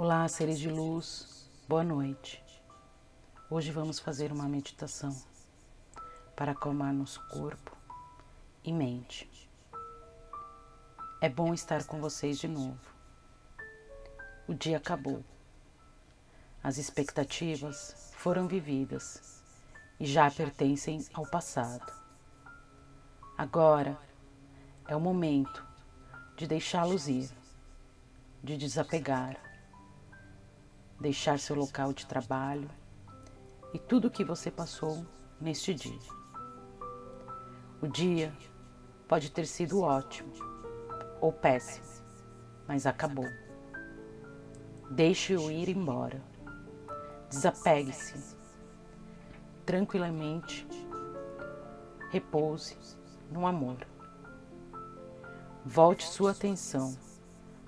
Olá, seres de luz, boa noite. Hoje vamos fazer uma meditação para acalmar nosso corpo e mente. É bom estar com vocês de novo. O dia acabou. As expectativas foram vividas e já pertencem ao passado. Agora é o momento de deixá-los ir, de desapegar, deixar seu local de trabalho e tudo o que você passou neste dia. O dia pode ter sido ótimo ou péssimo, mas acabou. Deixe-o ir embora. Desapegue-se. Tranquilamente, repouse no amor. Volte sua atenção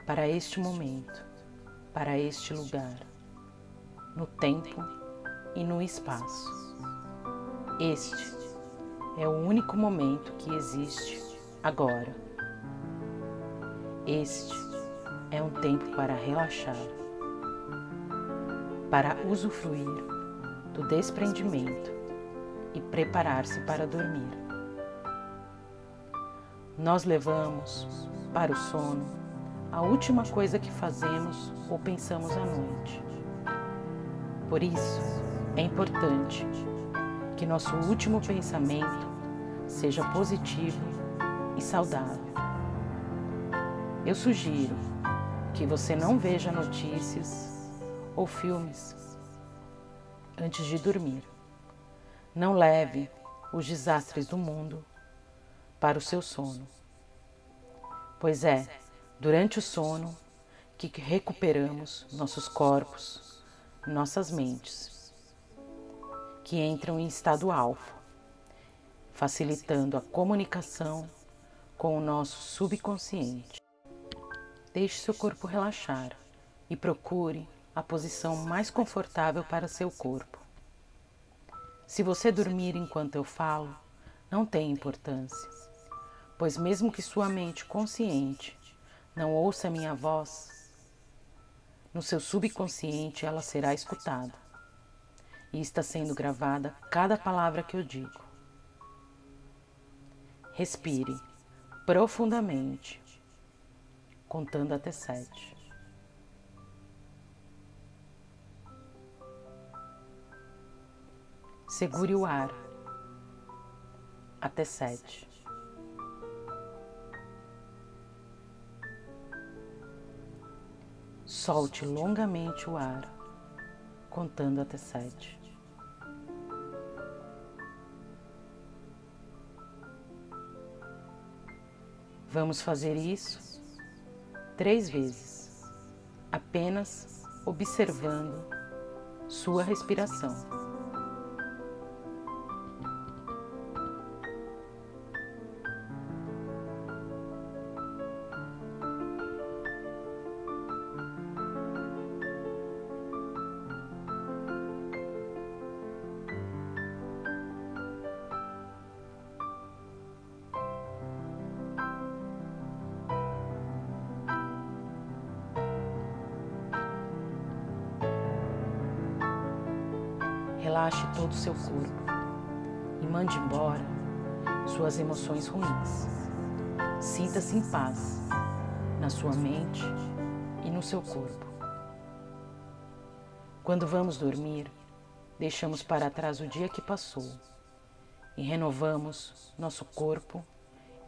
para este momento, para este lugar, no tempo e no espaço. Este é o único momento que existe agora. Este é um tempo para relaxar, para usufruir do desprendimento e preparar-se para dormir. Nós levamos para o sono a última coisa que fazemos ou pensamos à noite. Por isso, é importante que nosso último pensamento seja positivo e saudável. Eu sugiro que você não veja notícias ou filmes antes de dormir. Não leve os desastres do mundo para o seu sono, pois é durante o sono que recuperamos nossos corpos, nossas mentes, que entram em estado alfa, facilitando a comunicação com o nosso subconsciente. Deixe seu corpo relaxar e procure a posição mais confortável para seu corpo. Se você dormir enquanto eu falo, não tem importância, pois mesmo que sua mente consciente não ouça minha voz, no seu subconsciente ela será escutada e está sendo gravada cada palavra que eu digo. Respire profundamente, contando até 7. Segure o ar até 7. Solte longamente o ar, contando até 7. Vamos fazer isso 3 vezes, apenas observando sua respiração. Relaxe todo o seu corpo e mande embora suas emoções ruins. Sinta-se em paz na sua mente e no seu corpo. Quando vamos dormir, deixamos para trás o dia que passou e renovamos nosso corpo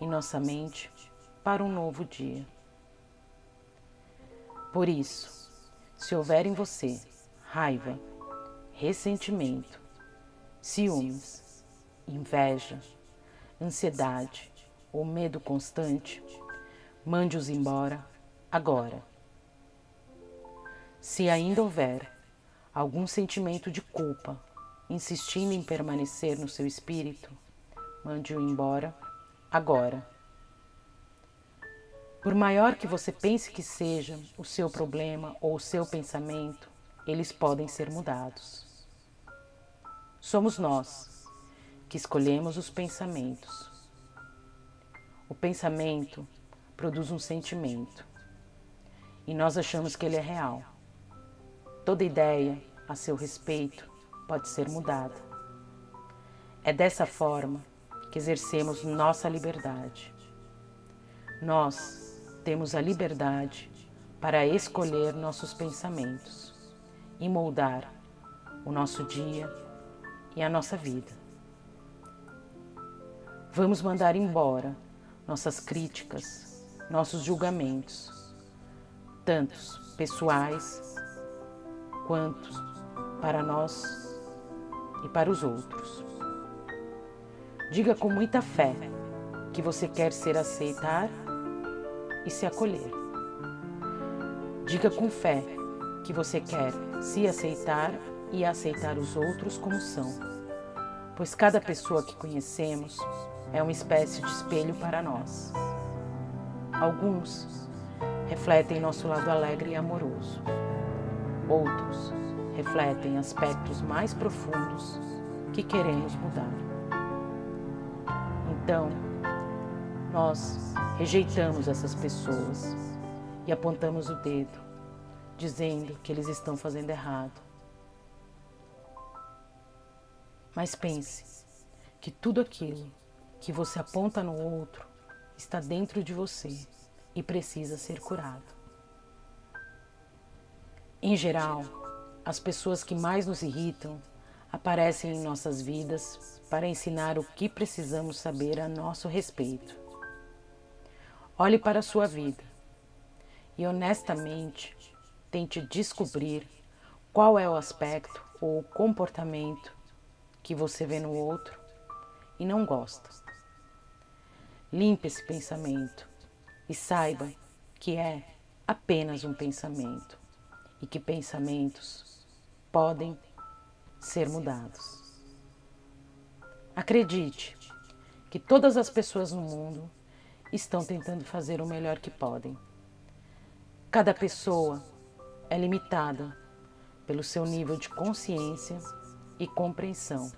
e nossa mente para um novo dia. Por isso, se houver em você raiva, ressentimento, ciúmes, inveja, ansiedade ou medo constante, mande-os embora agora. Se ainda houver algum sentimento de culpa insistindo em permanecer no seu espírito, mande-o embora agora. Por maior que você pense que seja o seu problema ou o seu pensamento, eles podem ser mudados. Somos nós que escolhemos os pensamentos. O pensamento produz um sentimento e nós achamos que ele é real, Toda ideia a seu respeito pode ser mudada. É dessa forma que exercemos nossa liberdade. Nós temos a liberdade para escolher nossos pensamentos e moldar o nosso dia e a nossa vida. Vamos mandar embora nossas críticas, nossos julgamentos, tantos pessoais quanto para nós e para os outros. Diga com muita fé que você quer ser aceitar e se acolher. Diga com fé que você quer se aceitar e aceitar os outros como são, pois cada pessoa que conhecemos é uma espécie de espelho para nós. Alguns refletem nosso lado alegre e amoroso. Outros refletem aspectos mais profundos que queremos mudar. Então, nós rejeitamos essas pessoas e apontamos o dedo, dizendo que eles estão fazendo errado. Mas pense que tudo aquilo que você aponta no outro está dentro de você e precisa ser curado. Em geral, as pessoas que mais nos irritam aparecem em nossas vidas para ensinar o que precisamos saber a nosso respeito. Olhe para a sua vida e honestamente tente descobrir qual é o aspecto ou o comportamento que você vê no outro e não gosta. Limpe esse pensamento e saiba que é apenas um pensamento. E que pensamentos podem ser mudados. Acredite que todas as pessoas no mundo estão tentando fazer o melhor que podem. Cada pessoa é limitada pelo seu nível de consciência e compreensão.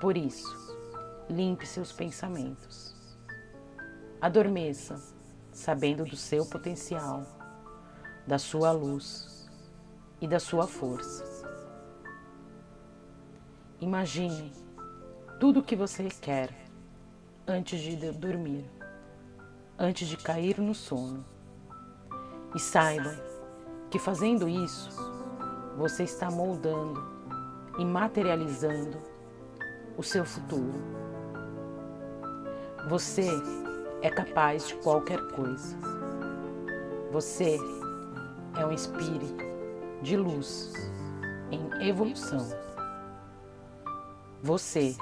Por isso, limpe seus pensamentos. Adormeça sabendo do seu potencial, da sua luz e da sua força. Imagine tudo o que você quer antes de dormir, antes de cair no sono. E saiba que fazendo isso, você está moldando e materializando o seu futuro. Você é capaz de qualquer coisa. Você é um espírito de luz em evolução. Você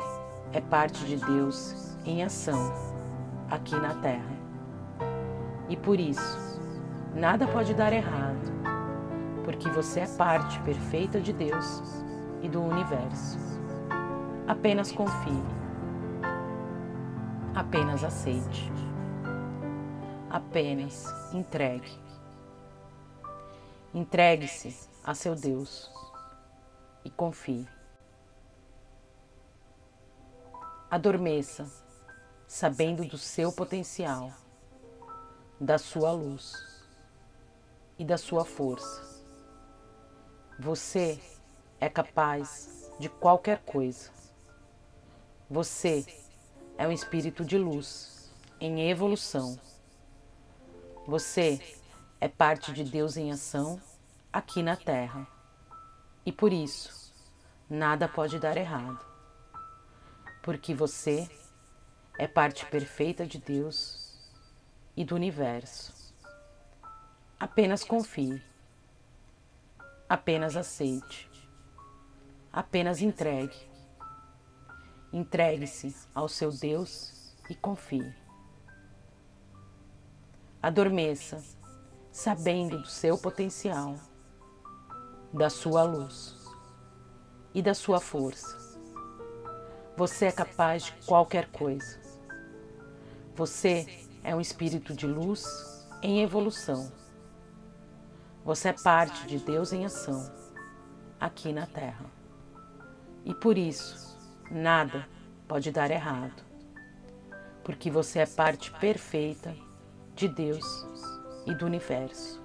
é parte de Deus em ação aqui na Terra. E por isso, nada pode dar errado, porque você é parte perfeita de Deus e do universo. Apenas confie. Apenas aceite. Apenas entregue. Entregue-se a seu Deus e confie. Adormeça sabendo do seu potencial, da sua luz e da sua força. Você é capaz de qualquer coisa. Você é um espírito de luz em evolução. Você é parte de Deus em ação aqui na Terra. E por isso, nada pode dar errado. Porque você é parte perfeita de Deus e do universo. Apenas confie. Apenas aceite. Apenas entregue. Entregue-se ao seu Deus e confie. Adormeça sabendo do seu potencial, da sua luz e da sua força. Você é capaz de qualquer coisa. Você é um espírito de luz em evolução. Você é parte de Deus em ação, aqui na Terra. E por isso, nada pode dar errado, porque você é parte perfeita de Deus e do universo.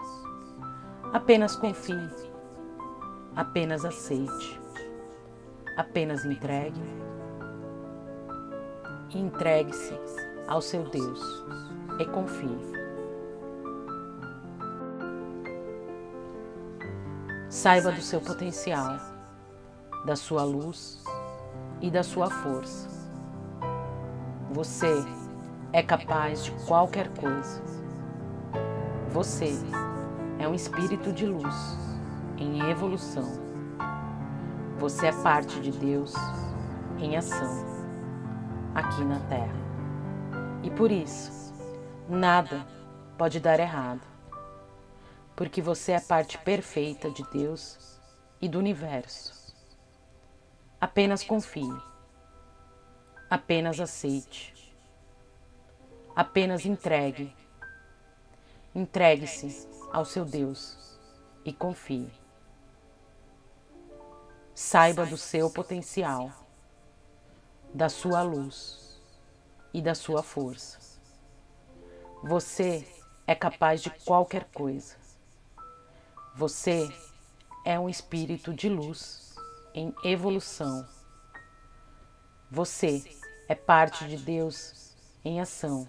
Apenas confie, Apenas aceite, apenas entregue e entregue-se ao seu Deus e confie. Saiba do seu potencial, da sua luz e da sua força. Você é capaz de qualquer coisa. Você é um espírito de luz em evolução. Você é parte de Deus em ação aqui na Terra. E por isso, nada pode dar errado. Porque você é parte perfeita de Deus e do universo. Apenas confie. Apenas aceite. Apenas entregue. Entregue-se ao seu Deus e confie. Saiba do seu potencial, da sua luz e da sua força. Você é capaz de qualquer coisa. Você é um espírito de luz em evolução. Você é parte de Deus em ação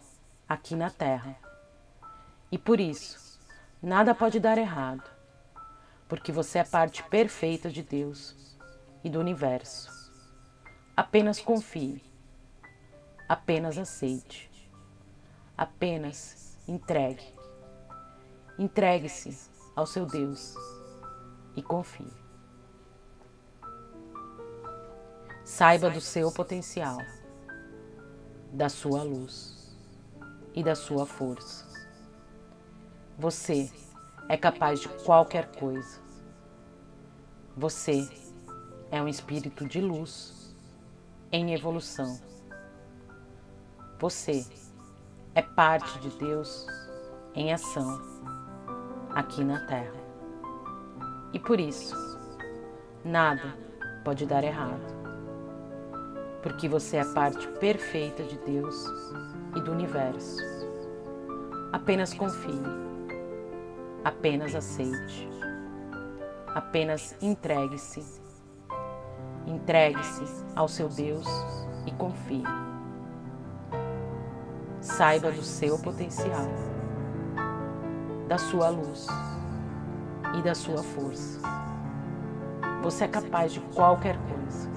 aqui na Terra. E por isso, nada pode dar errado, porque você é parte perfeita de Deus e do universo. Apenas confie, apenas aceite, apenas entregue. Entregue-se ao seu Deus e confie. Saiba do seu potencial, da sua luz e da sua força. Você é capaz de qualquer coisa. Você é um espírito de luz em evolução. Você é parte de Deus em ação aqui na Terra. E por isso, nada pode dar errado, porque você é a parte perfeita de Deus e do universo. Apenas confie, apenas aceite, apenas entregue-se. Entregue-se ao seu Deus e confie. Saiba do seu potencial, da sua luz e da sua força. Você é capaz de qualquer coisa.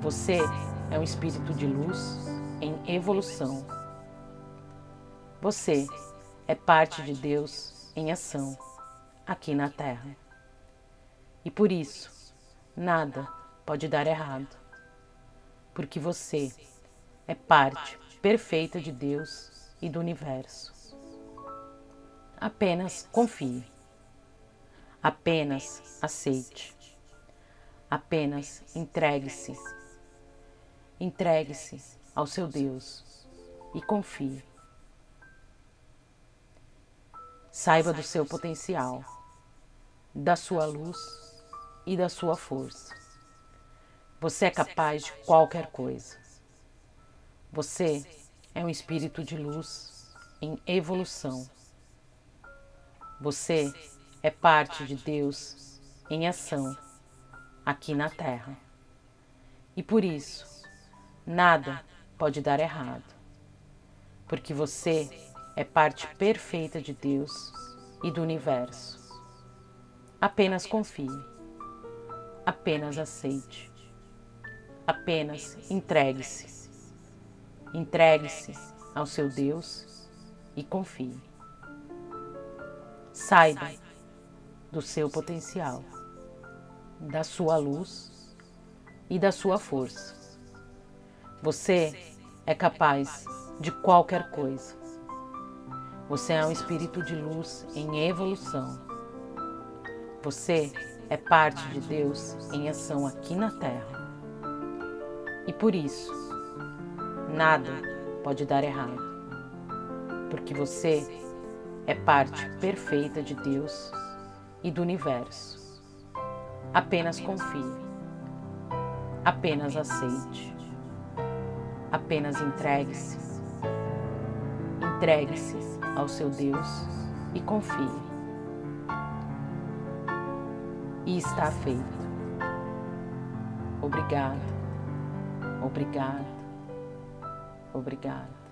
Você é um espírito de luz em evolução. Você é parte de Deus em ação aqui na Terra. E por isso, nada pode dar errado, porque você é parte perfeita de Deus e do universo. Apenas confie, apenas aceite, apenas entregue-se. Entregue-se ao seu Deus e confie. Saiba do seu potencial, da sua luz e da sua força. Você é capaz de qualquer coisa. Você é um espírito de luz em evolução. Você é parte de Deus em ação aqui na Terra. E por isso, nada pode dar errado, porque você é parte perfeita de Deus e do universo. Apenas confie, apenas aceite, apenas entregue-se. Entregue-se ao seu Deus e confie. Saiba do seu potencial, da sua luz e da sua força. Você é capaz de qualquer coisa. Você é um espírito de luz em evolução. Você é parte de Deus em ação aqui na Terra. E por isso, nada pode dar errado, porque você é parte perfeita de Deus e do universo. Apenas confie, apenas aceite, apenas entregue-se. Entregue-se ao seu Deus e confie. e está feito. Obrigado, obrigado, obrigado.